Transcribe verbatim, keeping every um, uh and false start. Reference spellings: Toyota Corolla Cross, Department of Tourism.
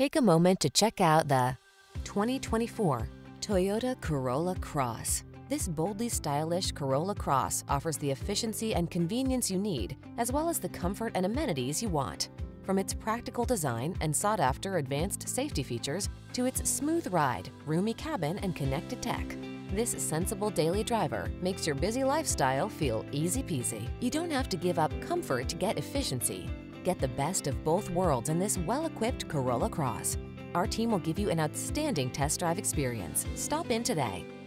Take a moment to check out the twenty twenty-four Toyota Corolla Cross. This boldly stylish Corolla Cross offers the efficiency and convenience you need, as well as the comfort and amenities you want. From its practical design and sought-after advanced safety features to its smooth ride, roomy cabin, and connected tech, this sensible daily driver makes your busy lifestyle feel easy-peasy. You don't have to give up comfort to get efficiency. Get the best of both worlds in this well-equipped Corolla Cross. Our team will give you an outstanding test drive experience. Stop in today.